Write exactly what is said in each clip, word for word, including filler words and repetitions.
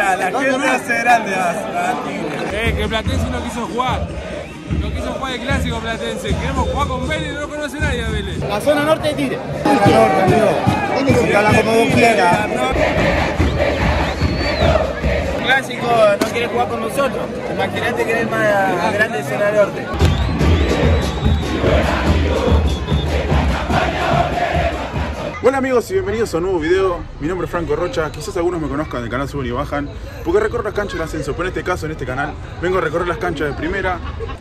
allá, la gente hace grande a, a Tigre. Eh, que Platense no quiso jugar. No quiso jugar el clásico Platense. Queremos jugar con Vélez, no conoce nadie a Vélez. La zona norte de Tigre. La norte, amigo. La como vos quieras. Clásico no quiere jugar con nosotros. Imagínate que eres más grande de zona norte. Hola amigos y bienvenidos a un nuevo video. Mi nombre es Franco Rocha, quizás algunos me conozcan del canal Suben y Bajan, porque recorro las canchas de ascenso, pero en este caso, en este canal, vengo a recorrer las canchas de primera.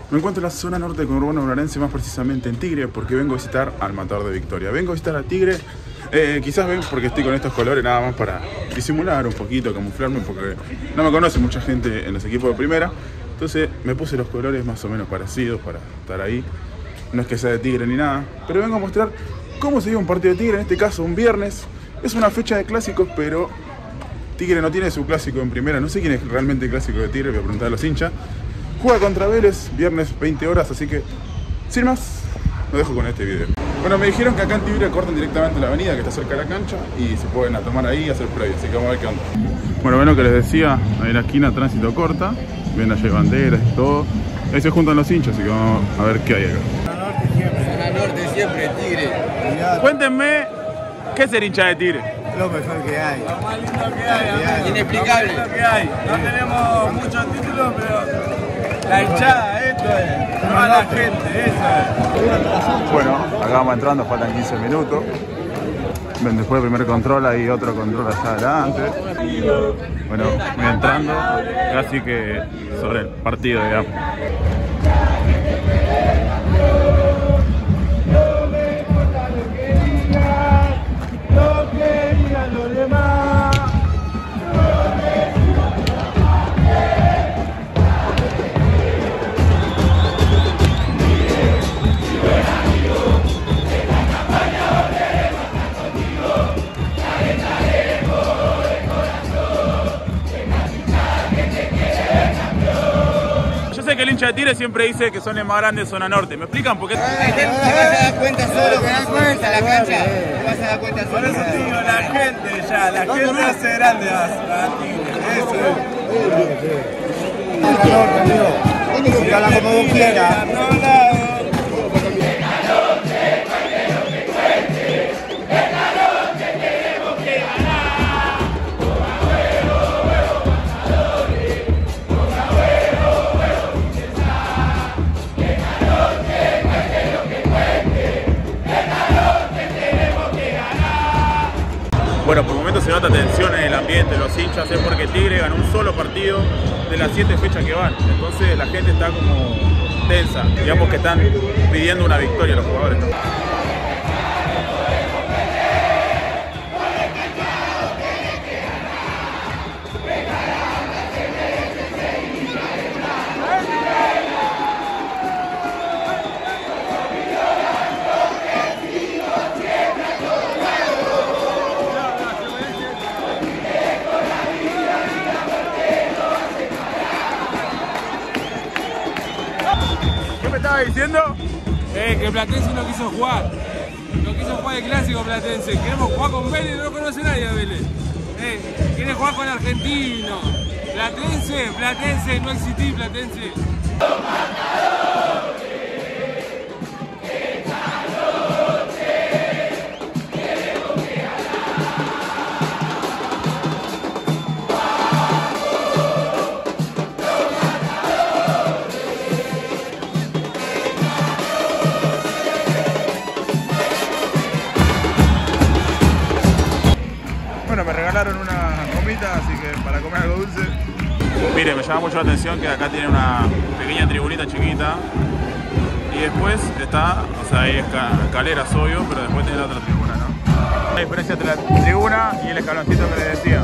Me encuentro en la zona norte con Urbana Bunarense, más precisamente en Tigre, porque vengo a visitar al Matador de Victoria. Vengo a visitar a Tigre, eh, quizás ven porque estoy con estos colores nada más para disimular un poquito, camuflarme, porque no me conoce mucha gente en los equipos de primera. Entonces me puse los colores más o menos parecidos para estar ahí. No es que sea de Tigre ni nada, pero vengo a mostrar cómo se vive un partido de Tigre, en este caso un viernes. Es una fecha de clásicos, pero Tigre no tiene su clásico en primera. No sé quién es realmente el clásico de Tigre, voy a preguntar a los hinchas. Juega contra Vélez, viernes veinte horas, así que sin más, lo dejo con este video. Bueno, me dijeron que acá en Tigre cortan directamente la avenida que está cerca de la cancha y se pueden a tomar ahí y hacer previa, así que vamos a ver qué onda. Bueno, bueno, que les decía, ahí en la esquina tránsito corta, ven allá hay banderas y todo. Ahí se juntan los hinchas, así que vamos a ver qué hay acá. Norte siempre, Tigre. Cuéntenme, ¿qué es ser hincha de Tigre? Lo mejor que hay. Lo más lindo que hay. Inexplicable. Lo que hay. No tenemos muchos títulos, pero la hinchada, esto es. No a la gente, eso es. Bueno, acá vamos entrando, faltan quince minutos. Ven, después del primer control hay otro control allá adelante. Bueno, voy entrando casi que sobre el partido, digamos. Que el hincha de Tigre siempre dice que son el más grande de zona norte. ¿Me explican por qué? Te vas a dar cuenta solo, te das cuenta la cancha. Te vas a dar cuenta solo. Por eso digo, la gente ya, la gente hace grande a Tigre. Eso es. Tigre, habla como vos quieras. Bueno, por el momento se nota tensión en el ambiente, los hinchas, es porque Tigre ganó un solo partido de las siete fechas que van. Entonces la gente está como tensa, digamos que están pidiendo una victoria a los jugadores, ¿no? Diciendo eh, que Platense no quiso jugar, no quiso jugar el clásico Platense. Queremos jugar con Vélez, no conoce nadie a Vélez. Eh, quiere jugar con Argentino. Platense, Platense, no existí, Platense. Me regalaron una gomita, así que para comer algo dulce. Mire, me llama mucho la atención que acá tiene una pequeña tribunita chiquita y después está, o sea, hay escaleras obvio, pero después tiene la otra tribuna, ¿no? La diferencia entre la tribuna y el escaloncito que les decía.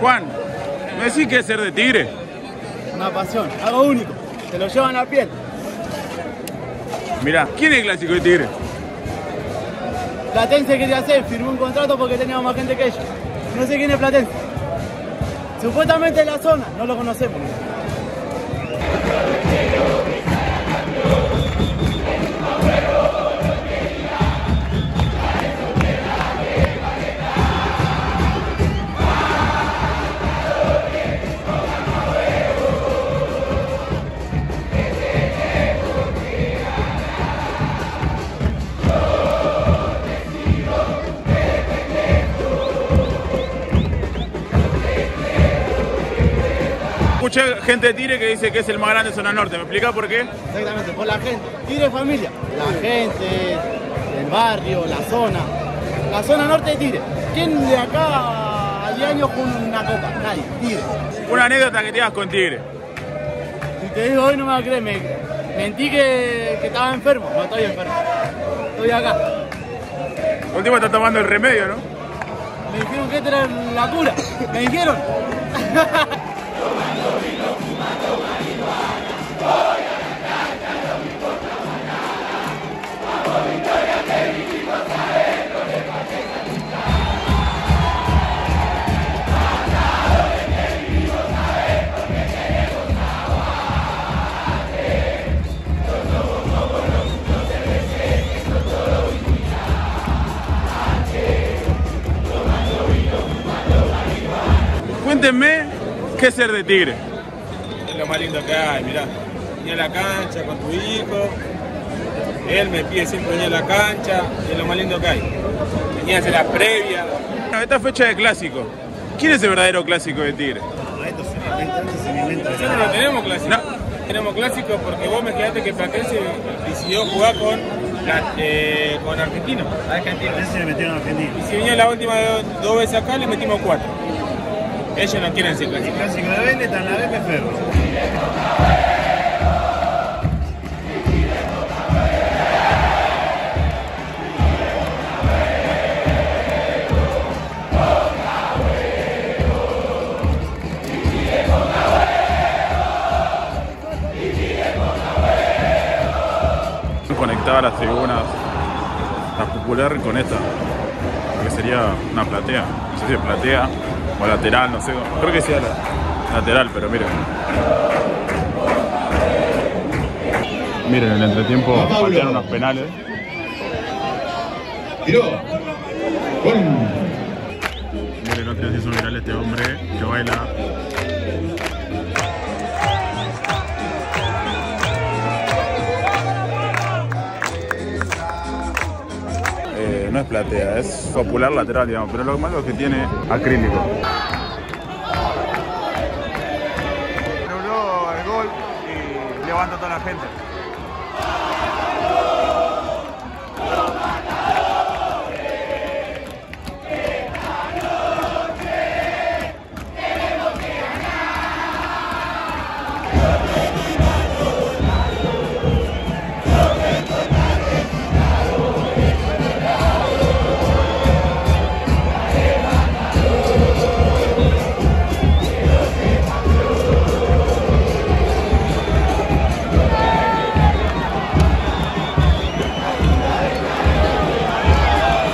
Juan, ¿me decís qué es ser de Tigre? Una pasión, algo único, se lo llevan a la piel. Mirá, ¿quién es el clásico de Tigre? Platense quería hacer, firmó un contrato porque teníamos más gente que ellos. No sé quién es Platense. Supuestamente en la zona, no lo conocemos. escuché gente de Tigre que dice que es el más grande de Zona Norte. ¿Me explicás por qué? Exactamente, por la gente. Tigre es familia. La gente, el barrio, la zona. La Zona Norte de Tigre. ¿Quién de acá a diez años con una copa? Nadie. Tigre. Una anécdota que te hagas con Tigre. Si te digo hoy no me vas a creer. Me, mentí que, que estaba enfermo. No estoy enfermo. Estoy acá. El último está tomando el remedio, ¿no? Me dijeron que esta era la cura. Me dijeron. Cuéntenme, ¿qué es ser de Tigre? Es lo más lindo que hay, mirá. Ir a la cancha con tu hijo. Él me pide siempre venir a la cancha. Es lo más lindo que hay. Venía a hacer las previas. Esta fecha de clásico. ¿Quién es el verdadero clásico de Tigre? No, esto se me inventa, esto se me inventa. Nosotros no tenemos clásico. No. Tenemos clásico porque vos me quedaste que Platense decidió jugar con, eh, con Argentino. Argentino. Platense le metieron a Argentino. Y si vino la última dos, dos veces acá, le metimos cuatro. Ellos no quieren ser clásicos. El clásico de Vélez, tan la vez que Ferro. Conectaba las tribunas, la popular con esta, que sería una platea. No sé si es platea. O lateral, no sé, creo que sea lateral, pero miren. Miren, en el entretiempo faltaron unos penales. Tiró. Miren, no te hizo viral este hombre que baila. No es platea, es popular lateral, digamos, pero lo malo es que tiene acrílico. Anuló el gol y levanta a toda la gente.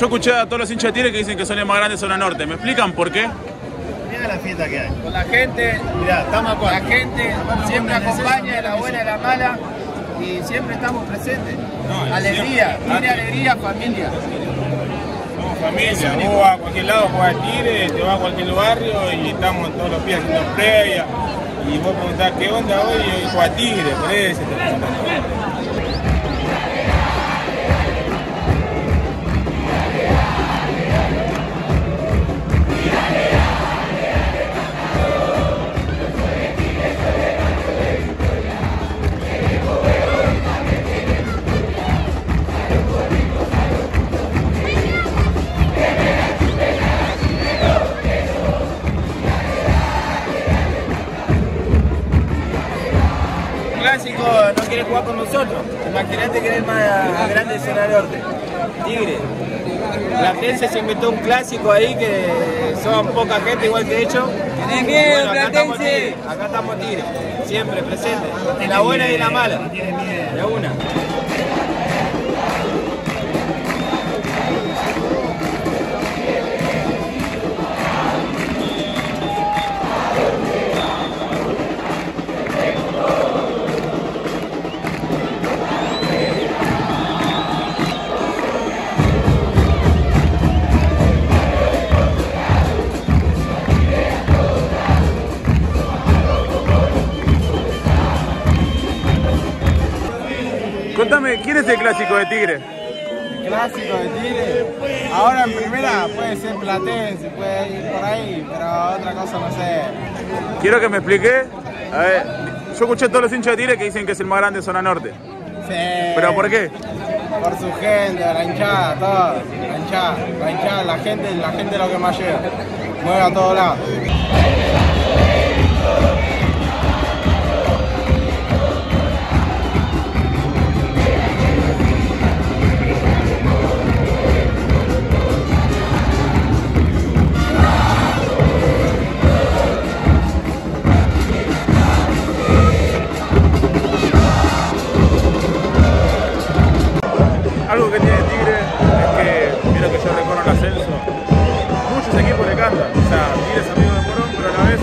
Yo escuché a todos los hinchas de Tigre que dicen que son el más grande de Zona Norte. ¿Me explican por qué? Mirá la fiesta que hay. Con la gente, mirá, estamos con la gente, siempre acompaña, la buena y la mala, y siempre estamos presentes. No, alegría, tiene alegría, familia. Somos familia, vos vas a cualquier lado, jugás a Tigre, te vas a cualquier barrio y estamos todos los pies haciendo previa. Y vos preguntás qué onda hoy y hoy jugás a Tigre, por eso te preguntás. No quiere jugar con nosotros. Imagínate que es el más grande de Zona Norte. Tigre. Platense se inventó un clásico ahí que son poca gente, igual que hecho. ¿Tenés miedo, bueno, acá Platense? Estamos, acá estamos Tigre. Siempre presente. En la buena y en la mala. De una. Contame, ¿quién es el clásico de Tigre? El clásico de Tigre. Ahora en primera puede ser Platense, puede ir por ahí, pero otra cosa no sé. Quiero que me explique A ver, yo escuché a todos los hinchas de Tigre que dicen que es el más grande de Zona Norte. Sí. ¿Pero por qué? Por su gente, la hinchada, todo. La hinchada, la hinchada, la gente, la gente es lo que más llega. Mueve a todos lados. Algo que tiene Tigre es que, mira que yo recorro el ascenso, muchos equipos le cantan, o sea, Tigre es amigo de Morón, pero a la vez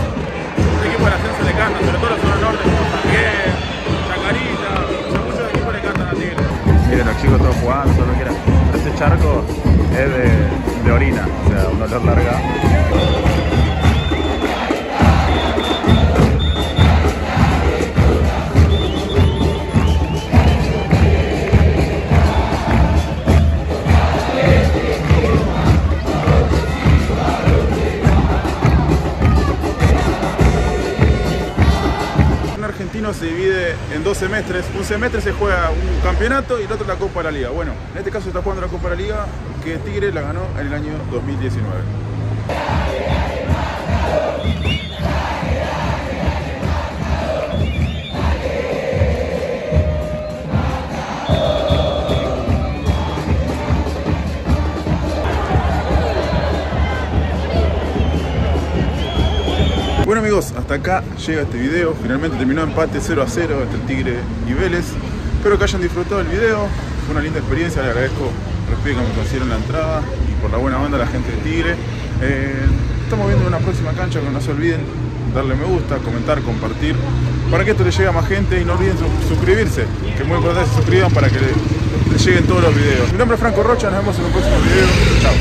muchos equipos del ascenso le cantan, sobre todo los Zona Norte, como Sanguén, Chacarita, o sea, muchos equipos le cantan a Tigre. Miren, los chicos todos jugando, todo lo que quieran, pero este charco es de, de orina, o sea, un olor larga. Argentino se divide en dos semestres. Un semestre se juega un campeonato y el otro la Copa de la Liga. Bueno, en este caso está jugando la Copa de la Liga, que Tigre la ganó en el año dos mil diecinueve. Bueno amigos, hasta acá llega este video. Finalmente terminó empate cero a cero entre el Tigre y Vélez. Espero que hayan disfrutado el video. Fue una linda experiencia, les agradezco el respeto que me consiguieron la entrada y por la buena onda la gente de Tigre. Eh, estamos viendo una próxima cancha, pero no se olviden darle me gusta, comentar, compartir, para que esto le llegue a más gente, y no olviden suscribirse, que es muy importante que se suscriban para que les lleguen todos los videos. Mi nombre es Franco Rocha, nos vemos en un próximo video. Chao.